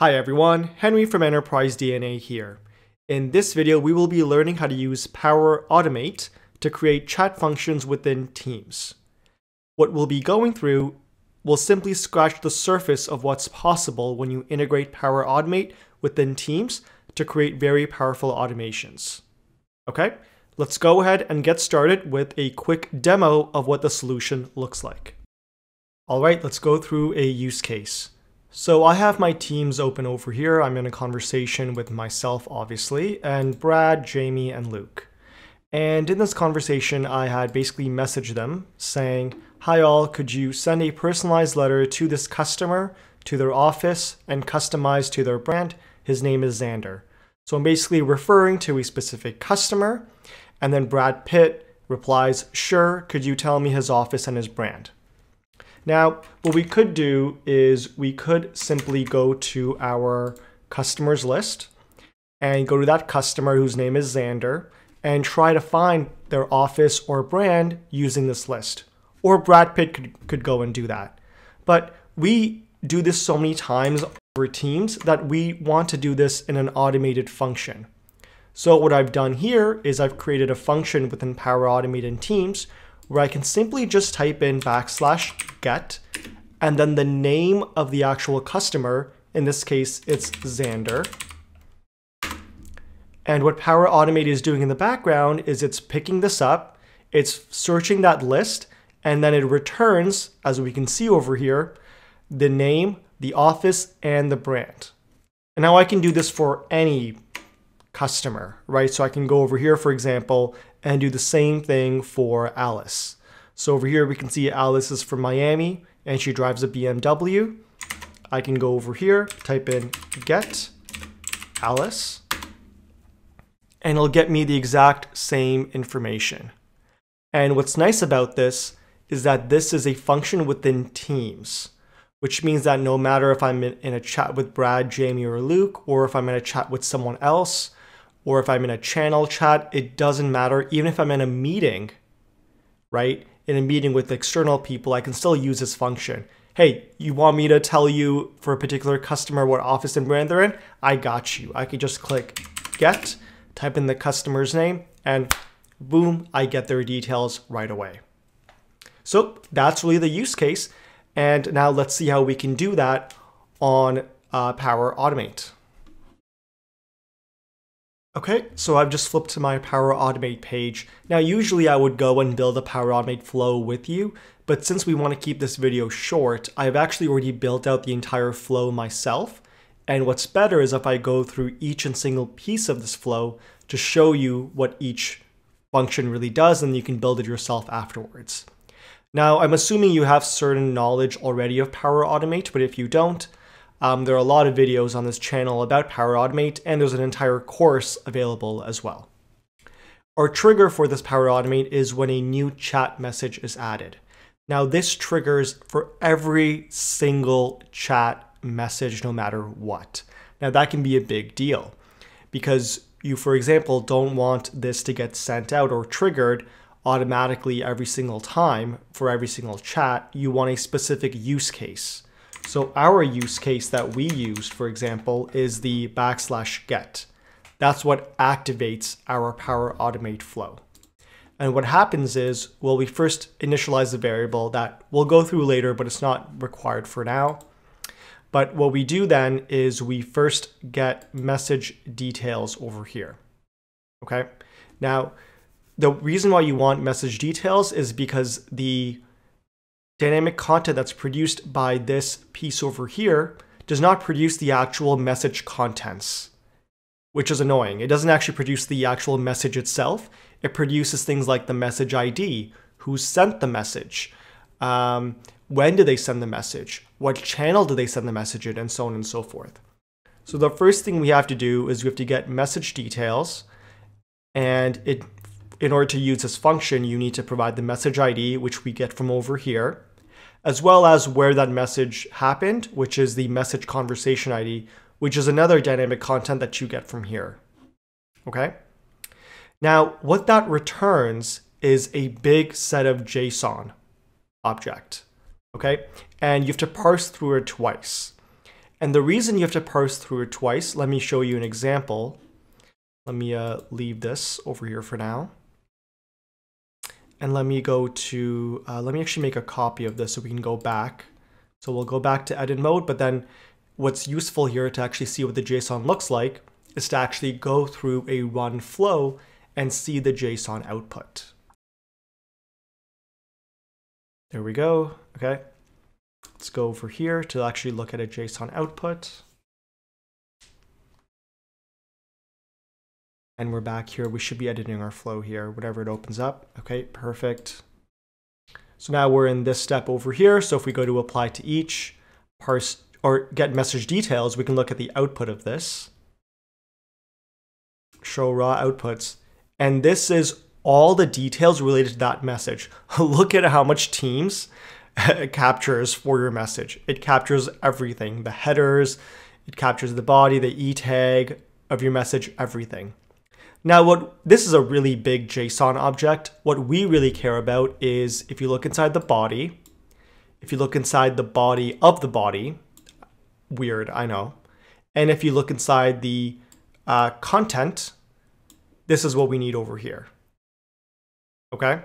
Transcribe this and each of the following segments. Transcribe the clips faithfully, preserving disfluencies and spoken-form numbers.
Hi everyone, Henry from Enterprise D N A here. In this video, we will be learning how to use Power Automate to create chat functions within Teams. What we'll be going through will simply scratch the surface of what's possible when you integrate Power Automate within Teams to create very powerful automations. Okay, let's go ahead and get started with a quick demo of what the solution looks like. All right, let's go through a use case. So I have my Teams open over here. I'm in a conversation with myself, obviously, and Brad, Jamie, and Luke. And in this conversation, I had basically messaged them saying, "Hi all, could you send a personalized letter to this customer, to their office, and customized to their brand? His name is Xander." So I'm basically referring to a specific customer. And then Brad Pitt replies, "Sure, could you tell me his office and his brand?" Now, what we could do is we could simply go to our customers list and go to that customer whose name is Xander and try to find their office or brand using this list. Or Brad Pitt could, could go and do that. But we do this so many times over Teams that we want to do this in an automated function. So what I've done here is I've created a function within Power Automate and Teams where I can simply just type in backslash get and then the name of the actual customer. In this case, it's Xander. And what Power Automate is doing in the background is it's picking this up, it's searching that list, and then it returns, as we can see over here, the name, the office, and the brand. And now I can do this for any customer, right? So I can go over here, for example, and do the same thing for Alice. So over here, we can see Alice is from Miami and she drives a B M W. I can go over here, type in get Alice, and it'll get me the exact same information. And what's nice about this is that this is a function within Teams, which means that no matter if I'm in a chat with Brad, Jamie, or Luke, or if I'm in a chat with someone else, or if I'm in a channel chat, it doesn't matter. Even if I'm in a meeting, right? In a meeting with external people, I can still use this function. Hey, you want me to tell you for a particular customer what office and brand they're in? I got you. I could just click get, type in the customer's name, and boom, I get their details right away. So that's really the use case. And now let's see how we can do that on uh, Power Automate. Okay, so I've just flipped to my Power Automate page. Now, usually I would go and build a Power Automate flow with you, but since we want to keep this video short, I've actually already built out the entire flow myself. And what's better is if I go through each and single piece of this flow to show you what each function really does, and you can build it yourself afterwards. Now, I'm assuming you have certain knowledge already of Power Automate, but if you don't, Um, there are a lot of videos on this channel about Power Automate, and there's an entire course available as well. Our trigger for this Power Automate is when a new chat message is added. Now, this triggers for every single chat message, no matter what. Now, that can be a big deal because you, for example, don't want this to get sent out or triggered automatically every single time for every single chat. You want a specific use case. So our use case that we used, for example, is the backslash get. That's what activates our Power Automate flow. And what happens is, well, we first initialize the variable that we'll go through later, but it's not required for now. But what we do then is we first get message details over here. Okay. Now, the reason why you want message details is because the dynamic content that's produced by this piece over here does not produce the actual message contents, which is annoying. It doesn't actually produce the actual message itself. It produces things like the message I D, who sent the message, um, when did they send the message, what channel did they send the message in, and so on and so forth. So the first thing we have to do is we have to get message details, and it, in order to use this function, you need to provide the message I D, which we get from over here, as well as where that message happened, which is the message conversation I D, which is another dynamic content that you get from here. Okay. Now, what that returns is a big set of JSON object. Okay. And you have to parse through it twice. And the reason you have to parse through it twice, let me show you an example. Let me uh, leave this over here for now. And let me go to, uh, let me actually make a copy of this so we can go back. So we'll go back to edit mode, but then what's useful here to actually see what the JSON looks like is to actually go through a run flow and see the JSON output. There we go, okay. Let's go over here to actually look at a JSON output. And we're back here. We should be editing our flow here, whatever it opens up. Okay, perfect. So now we're in this step over here. So if we go to apply to each, parse or get message details, we can look at the output of this. Show raw outputs. And this is all the details related to that message. Look at how much Teams captures for your message. It captures everything, the headers, it captures the body, the E tag of your message, everything. Now, what this is a really big JSON object. What we really care about is if you look inside the body, if you look inside the body of the body, weird, I know. And if you look inside the uh, content, this is what we need over here. Okay.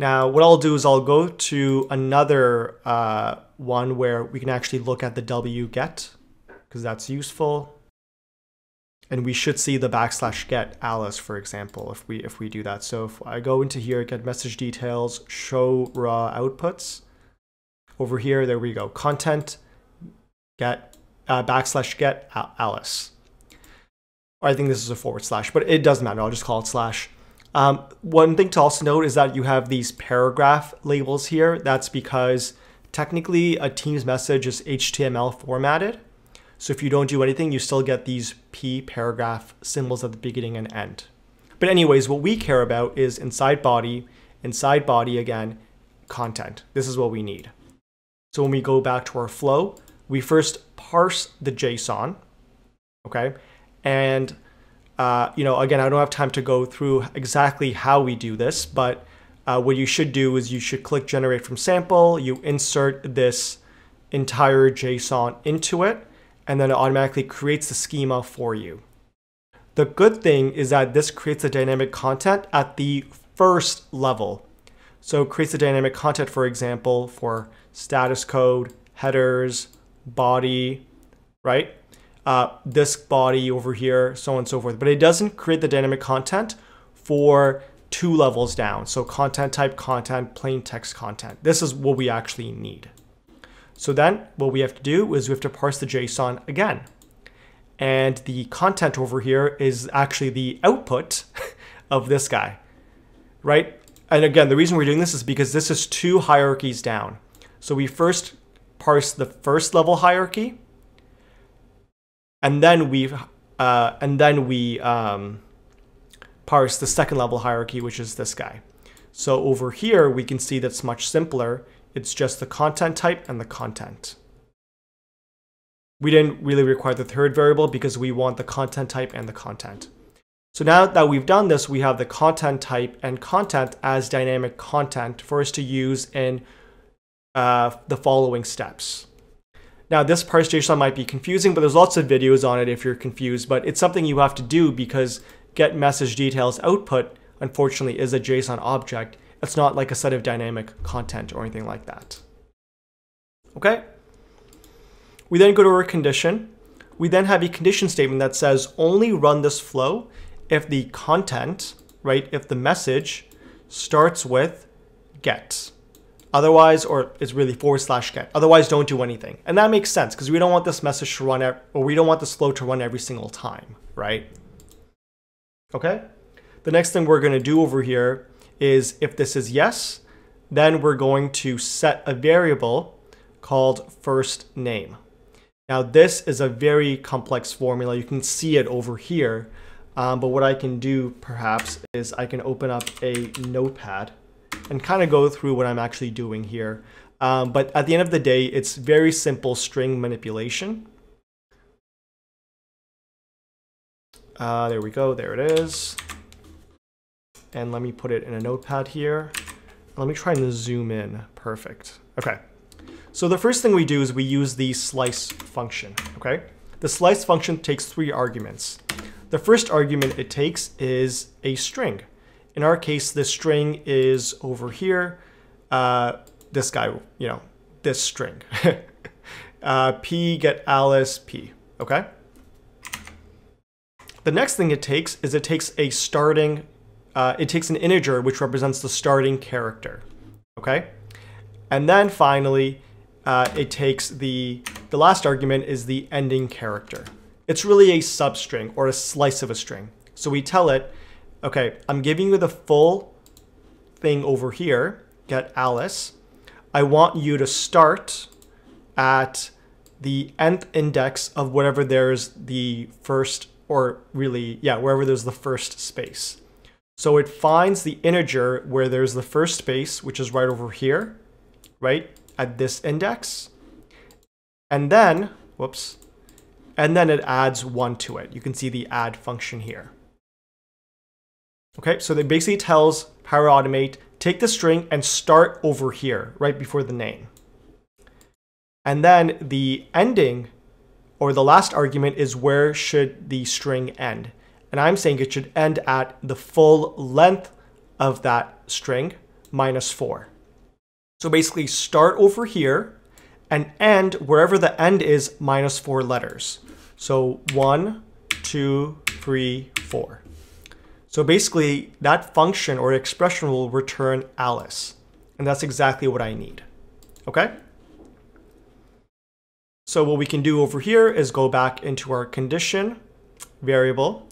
Now, what I'll do is I'll go to another uh, one where we can actually look at the wget, because that's useful. And we should see the backslash get Alice, for example, if we if we do that. So if I go into here, get message details, show raw outputs. Over here, there we go. Content, get, uh, backslash get Alice. I think this is a forward slash, but it doesn't matter. I'll just call it slash. Um, one thing to also note is that you have these paragraph labels here. That's because technically a Teams message is H T M L formatted. So if you don't do anything, you still get these P paragraph symbols at the beginning and end. But anyways, what we care about is inside body, inside body again, content. This is what we need. So when we go back to our flow, we first parse the JSON, okay? And Uh, you know, again, I don't have time to go through exactly how we do this, but uh, what you should do is you should click generate from sample, you insert this entire JSON into it, and then it automatically creates the schema for you. The good thing is that this creates the dynamic content at the first level. So it creates the dynamic content, for example, for status code, headers, body, right? Uh, this body over here, so on and so forth. But it doesn't create the dynamic content for two levels down. So content type, content, plain text content. This is what we actually need. So then what we have to do is we have to parse the JSON again. And the content over here is actually the output of this guy, right? And again, the reason we're doing this is because this is two hierarchies down. So we first parse the first level hierarchy, and then we uh, and then we um, parse the second level hierarchy, which is this guy. So over here, we can see that's much simpler. It's just the content type and the content. We didn't really require the third variable because we want the content type and the content. So now that we've done this, we have the content type and content as dynamic content for us to use in uh, the following steps. Now, this parse JSON might be confusing, but there's lots of videos on it if you're confused, but it's something you have to do because get message details output, unfortunately, is a JSON object. It's not like a set of dynamic content or anything like that. Okay. We then go to our condition. We then have a condition statement that says only run this flow if the content, right, if the message starts with get. Otherwise, or it's really forward slash get. Otherwise, don't do anything. And that makes sense because we don't want this message to run, or we don't want this flow to run every single time, right? Okay. The next thing we're going to do over here is if this is yes, then we're going to set a variable called first name. Now, this is a very complex formula. You can see it over here. Um, but what I can do perhaps is I can open up a notepad and kind of go through what I'm actually doing here. Um, but at the end of the day, it's very simple string manipulation. Uh, there we go, there it is. And let me put it in a notepad here. Let me try and zoom in, perfect. Okay, So the first thing we do is we use the slice function, okay? The slice function takes three arguments. The first argument it takes is a string. In our case, this string is over here. Uh, this guy, you know, this string. uh, P get Alice P, okay? The next thing it takes is it takes a starting, uh, it takes an integer which represents the starting character, okay? And then finally, uh, it takes the, the last argument is the ending character. It's really a substring or a slice of a string. So we tell it, okay, I'm giving you the full thing over here, get Alice. I want you to start at the nth index of whatever there's the first, or really, yeah, wherever there's the first space. So it finds the integer where there's the first space, which is right over here, right, at this index. And then, whoops, and then it adds one to it. You can see the add function here. Okay, so it basically tells Power Automate, take the string and start over here, right before the name. And then the ending, or the last argument, is where should the string end. And I'm saying it should end at the full length of that string minus four. So basically start over here and end wherever the end is minus four letters. So one, two, three, four. So basically that function or expression will return Alice. And that's exactly what I need, okay? So what we can do over here is go back into our condition variable.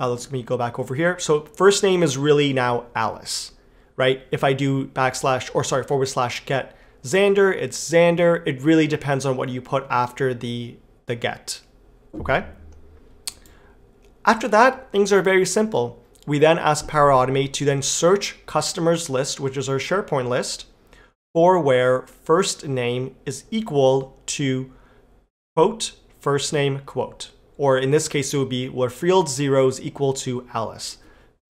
Uh, let's me go back over here. So first name is really now Alice, right? If I do backslash, or sorry, forward slash get Xander, it's Xander. It really depends on what you put after the, the get, okay? After that, things are very simple. We then ask Power Automate to then search customers list, which is our SharePoint list, for where first name is equal to quote, first name, quote. Or in this case, it would be where field zero is equal to Alice.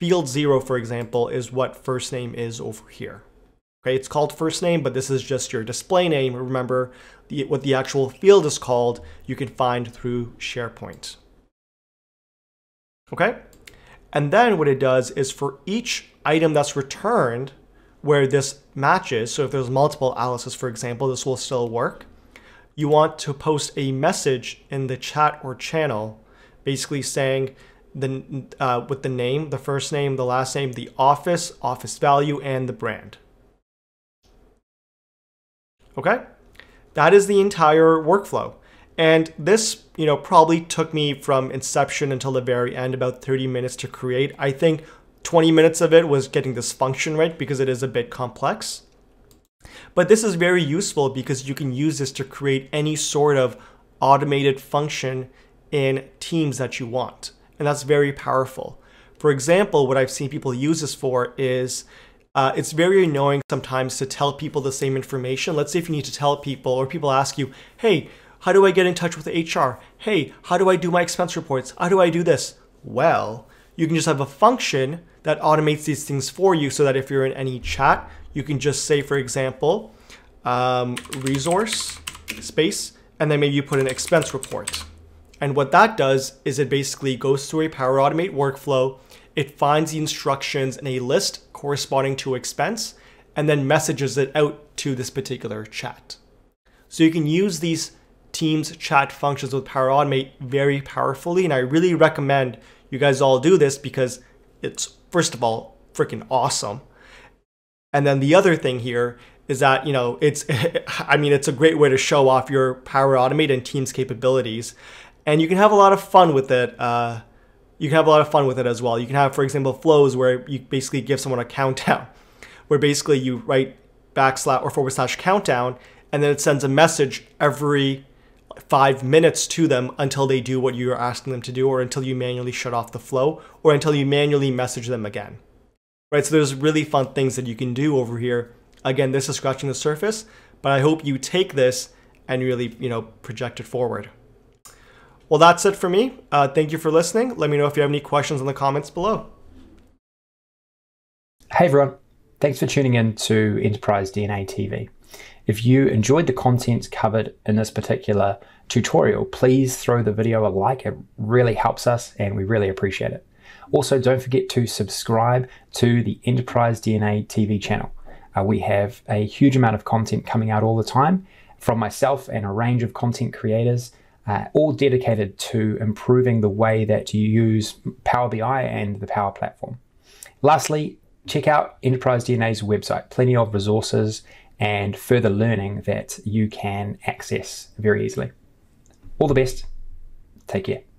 Field zero, for example, is what first name is over here. Okay, it's called first name, but this is just your display name. Remember the, what the actual field is called, you can find through SharePoint. Okay, and then what it does is for each item that's returned where this matches, so if there's multiple Alice's, for example, this will still work. You want to post a message in the chat or channel, basically saying the, uh, with the name, the first name, the last name, the office, office value, and the brand. Okay, that is the entire workflow. And this, you know, probably took me from inception until the very end, about thirty minutes to create. I think twenty minutes of it was getting this function right because it is a bit complex. But this is very useful because you can use this to create any sort of automated function in Teams that you want. And that's very powerful. For example, what I've seen people use this for is uh, it's very annoying sometimes to tell people the same information. Let's say if you need to tell people, or people ask you, hey, how do I get in touch with H R? Hey, how do I do my expense reports? How do I do this? Well, you can just have a function that automates these things for you so that if you're in any chat, you can just say, for example, um, resource space, and then maybe you put an expense report. And what that does is it basically goes through a Power Automate workflow. It finds the instructions in a list corresponding to expense and then messages it out to this particular chat. So you can use these Teams chat functions with Power Automate very powerfully. And I really recommend you guys all do this because it's, first of all, freaking awesome. And then the other thing here is that, you know, it's, I mean, it's a great way to show off your Power Automate and Teams capabilities. And you can have a lot of fun with it. Uh, you can have a lot of fun with it as well. You can have, for example, flows where you basically give someone a countdown, where basically you write backslash or forward slash countdown, and then it sends a message every five minutes to them until they do what you're asking them to do, or until you manually shut off the flow, or until you manually message them again, right? So there's really fun things that you can do over here. Again, this is scratching the surface, but I hope you take this and really, you know, project it forward. Well, that's it for me. Uh, thank you for listening. Let me know if you have any questions in the comments below. Hey everyone, thanks for tuning in to Enterprise D N A T V. If you enjoyed the content covered in this particular tutorial, please throw the video a like. It really helps us and we really appreciate it. Also, don't forget to subscribe to the Enterprise D N A T V channel. Uh, we have a huge amount of content coming out all the time from myself and a range of content creators, uh, all dedicated to improving the way that you use Power B I and the Power Platform. Lastly, check out Enterprise D N A's website, plenty of resources and further learning that you can access very easily. All the best. Take care.